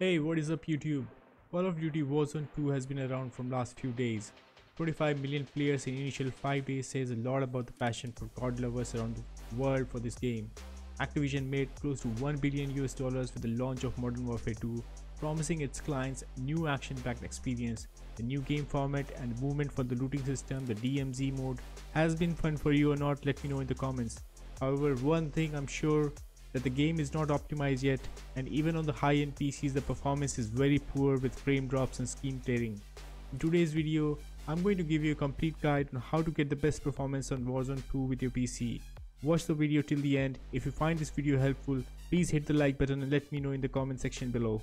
Hey, what is up YouTube? Call of Duty Warzone 2 has been around from last few days. 25 million players in initial 5 days says a lot about the passion for COD lovers around the world for this game. Activision made close to $1 billion US with the launch of Modern Warfare 2, promising its clients new action-packed experience. The new game format and movement for the looting system, the DMZ mode, has been fun for you or not, let me know in the comments. However, one thing I'm sure that the game is not optimized yet, and even on the high-end PCs the performance is very poor with frame drops and scheme tearing. In today's video, I'm going to give you a complete guide on how to get the best performance on Warzone 2 with your PC. Watch the video till the end. If you find this video helpful, please hit the like button and let me know in the comment section below.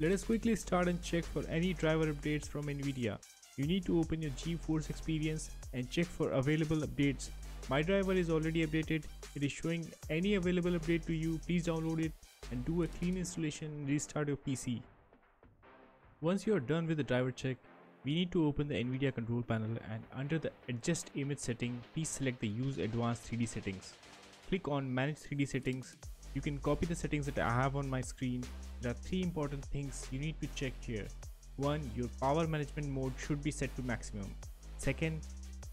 Let us quickly start and check for any driver updates from Nvidia. You need to open your GeForce experience and check for available updates. My driver is already updated. It is showing any available update to you. Please download it and do a clean installation and restart your PC. Once you are done with the driver check, we need to open the Nvidia control panel, and under the adjust image setting, please select the use advanced 3D settings. Click on manage 3D settings. You can copy the settings that I have on my screen. There are three important things you need to check here. 1. Your power management mode should be set to maximum. 2.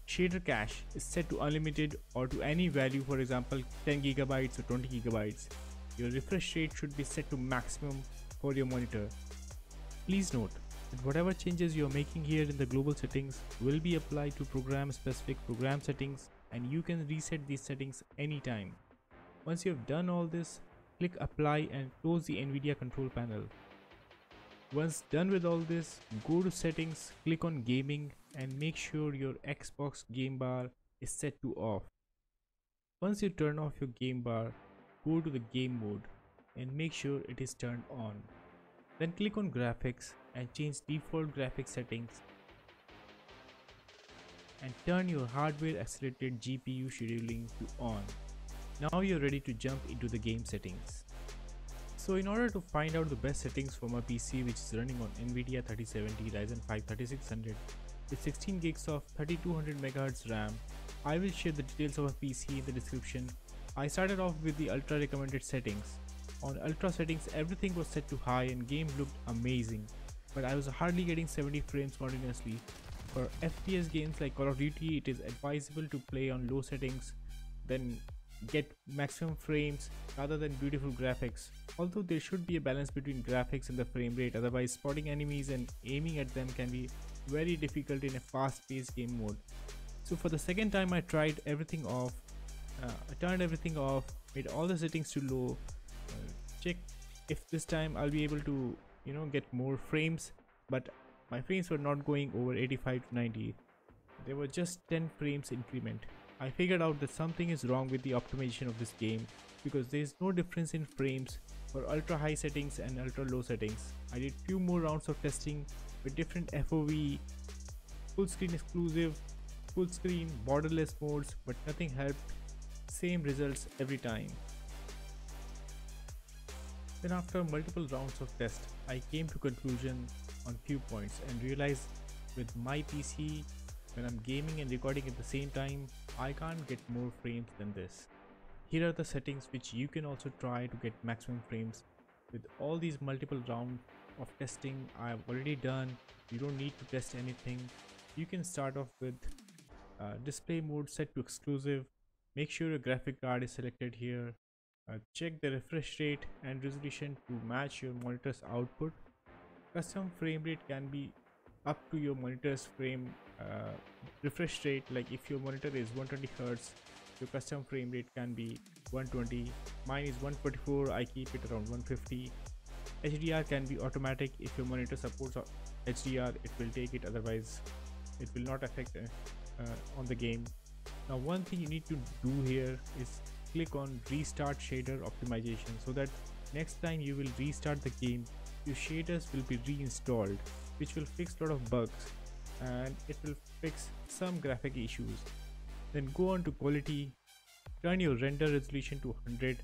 Shader cache is set to unlimited or to any value, for example 10 GB or 20 GB. Your refresh rate should be set to maximum for your monitor. Please note that whatever changes you are making here in the global settings will be applied to program specific program settings, and you can reset these settings anytime. Once you have done all this, click apply and close the Nvidia control panel. Once done with all this, go to settings, click on gaming, and make sure your Xbox game bar is set to off. Once you turn off your game bar, go to the game mode and make sure it is turned on. Then click on graphics and change default graphics settings and turn your hardware accelerated GPU scheduling to on. Now you're ready to jump into the game settings. So in order to find out the best settings for my PC, which is running on Nvidia 3070 Ryzen 5 3600 with 16 gigs of 3200 MHz RAM, I will share the details of my PC in the description. I started off with the ultra recommended settings. On ultra settings, everything was set to high and game looked amazing, but I was hardly getting 70 frames continuously. For FPS games like Call of Duty, it is advisable to play on low settings, then get maximum frames rather than beautiful graphics, although there should be a balance between graphics and the frame rate, otherwise spotting enemies and aiming at them can be very difficult in a fast-paced game mode. So for the second time I tried everything off. I turned everything off, made all the settings to low, checked if this time I'll be able to get more frames, but my frames were not going over 85 to 90. There were just 10 frames increment. I figured out that something is wrong with the optimization of this game because there is no difference in frames for ultra high settings and ultra low settings. I did few more rounds of testing with different FOV, full screen exclusive, full screen, borderless modes, but nothing helped. Same results every time. Then after multiple rounds of test, I came to conclusion on few points and realized with my PC, when I'm gaming and recording at the same time, I can't get more frames than this. Here are the settings which you can also try to get maximum frames. With all these multiple rounds of testing I have already done, you don't need to test anything. You can start off with display mode set to exclusive. Make sure your graphic card is selected here. Check the refresh rate and resolution to match your monitor's output. Custom frame rate can be up to your monitor's frame refresh rate. Like if your monitor is 120 Hz, your custom frame rate can be 120. Mine is 144. I keep it around 150. HDR can be automatic. If your monitor supports HDR, it will take it, otherwise it will not affect on the game. Now one thing you need to do here is click on restart shader optimization, so that next time you will restart the game, your shaders will be reinstalled, which will fix a lot of bugs and it will fix some graphic issues. Then go on to quality, turn your render resolution to 100,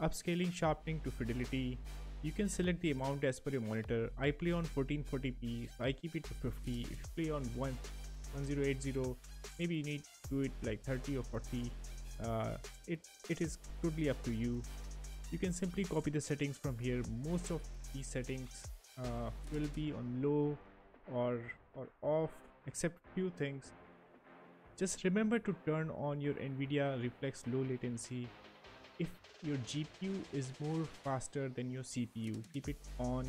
upscaling sharpening to fidelity. You can select the amount as per your monitor. I play on 1440p, so I keep it to 50. If you play on 1080, maybe you need to do it like 30 or 40. It is totally up to you. You can simply copy the settings from here. Most of these settings will be on low or off, except few things. Just remember to turn on your Nvidia Reflex low latency. If your GPU is more faster than your CPU, keep it on.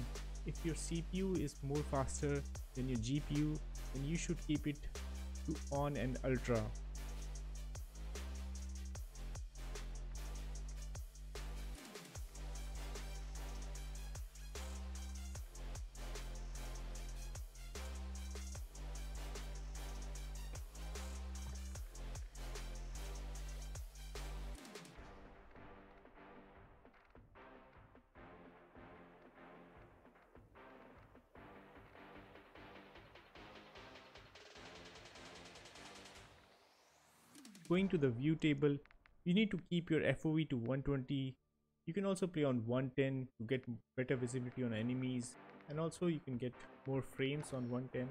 If your CPU is more faster than your GPU, then you should keep it to on and ultra. Going to the view table, you need to keep your FOV to 120. You can also play on 110 to get better visibility on enemies, and also you can get more frames on 110.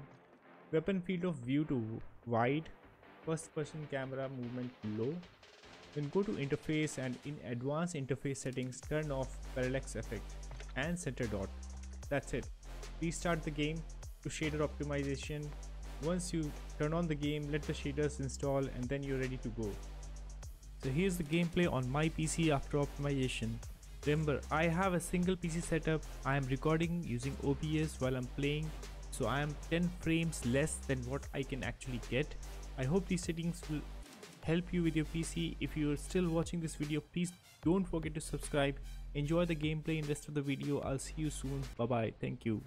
Weapon field of view to wide, first person camera movement low. Then go to interface, and in advanced interface settings, turn off parallax effect and center dot. That's it. Restart the game to shader optimization. Once you turn on the game, let the shaders install, and then you're ready to go. So here's the gameplay on my PC after optimization. Remember, I have a single PC setup. I am recording using OBS while I'm playing, so I am 10 frames less than what I can actually get. I hope these settings will help you with your PC. If you're still watching this video, please don't forget to subscribe. Enjoy the gameplay and rest of the video. I'll see you soon. Bye bye. Thank you.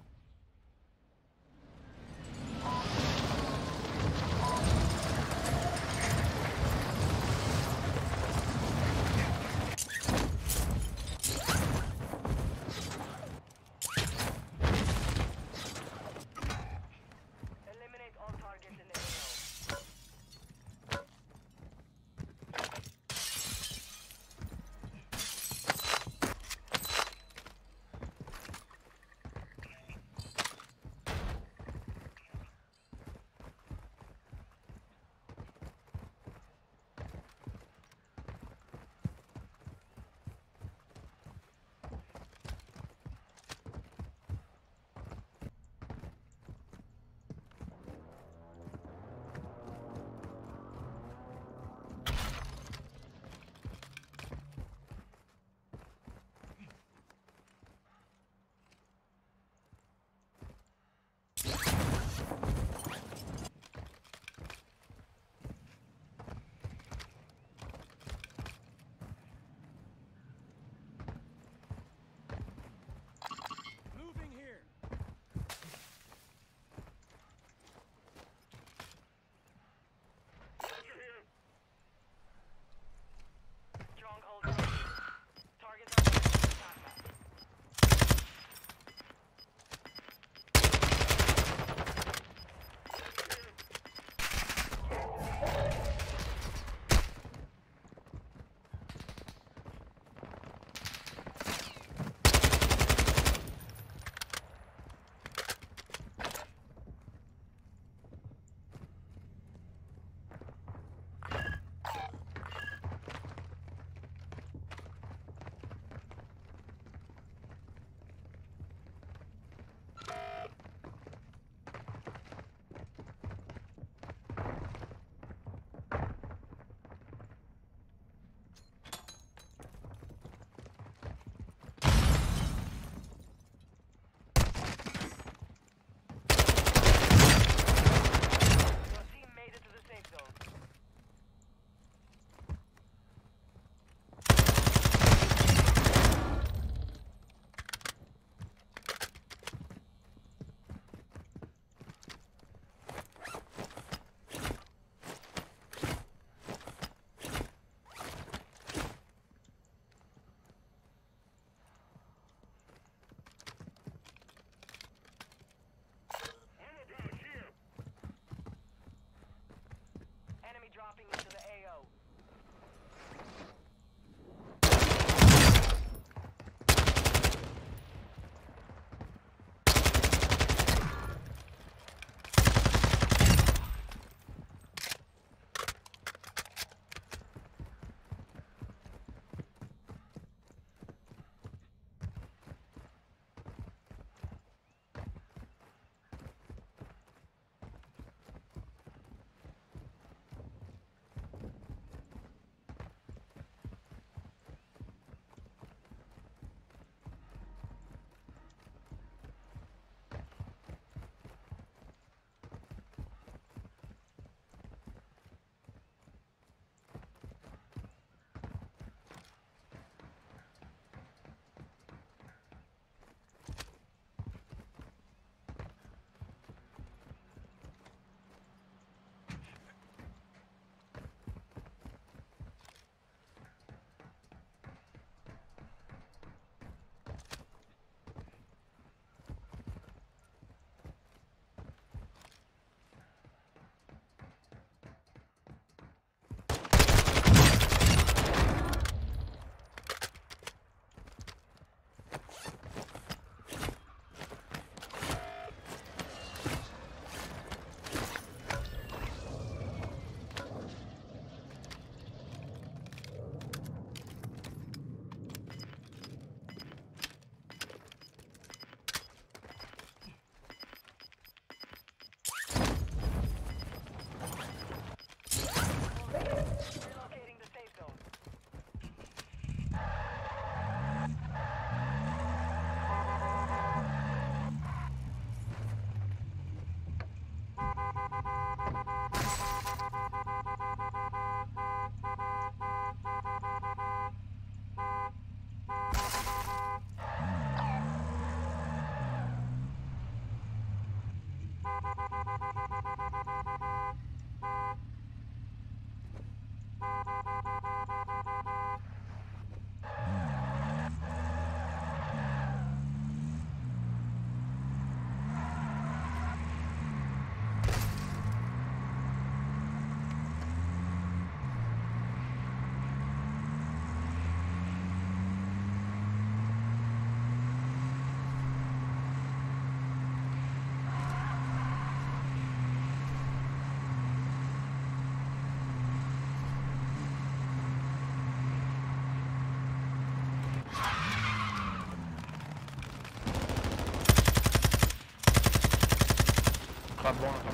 خربانه.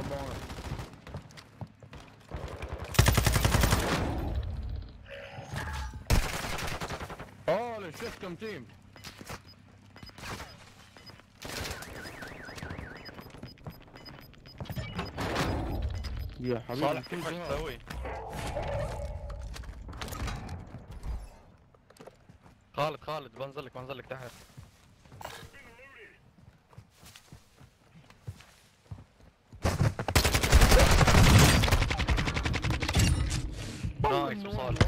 Holy system team. يا حبيبي صالح كيفك تسوي؟ خالد بنزلك تحت. نايس وصالح.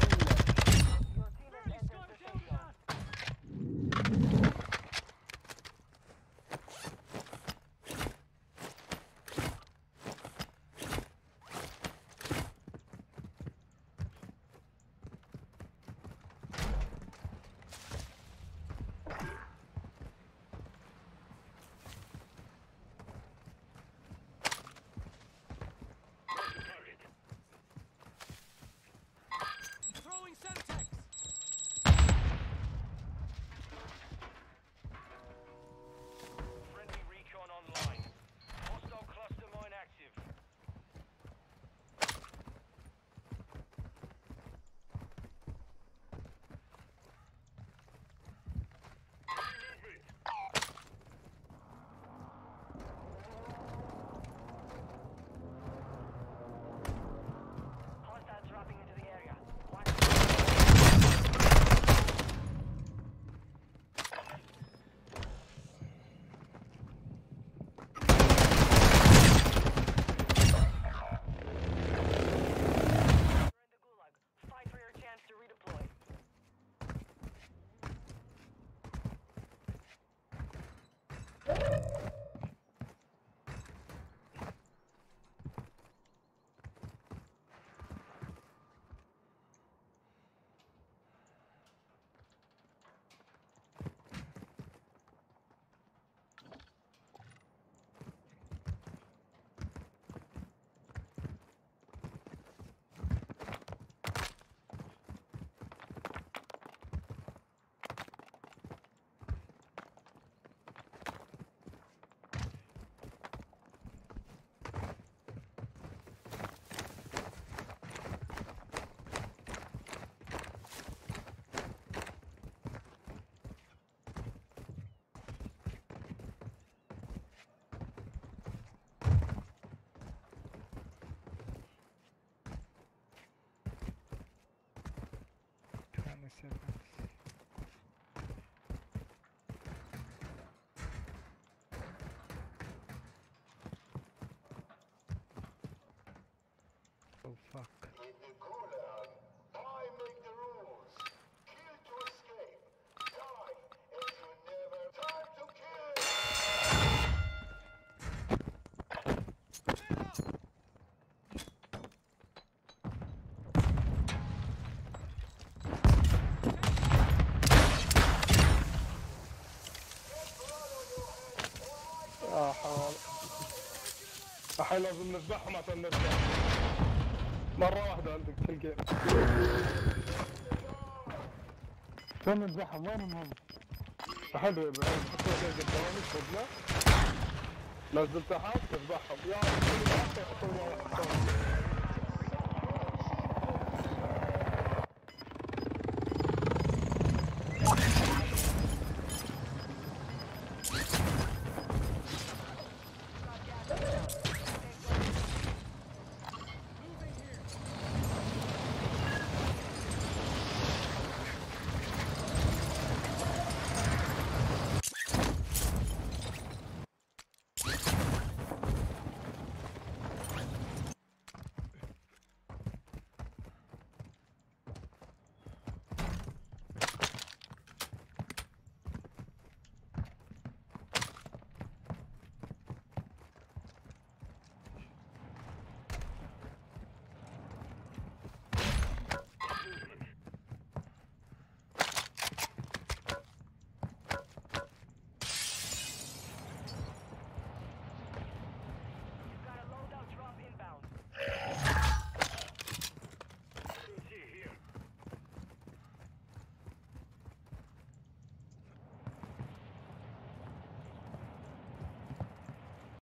Oh fuck. In the gulag, I make the rules. Kill to escape. Die if you never time to kill. يا حوال احنا لازم نذبحهم عشان نرجع مرة واحدة عندك في الجيم. تم نذبحهم وينهم هم؟ حلو يا ابراهيم حطوا زي قدامي خذنا نزل تحت اذبحهم يا اخي حطوا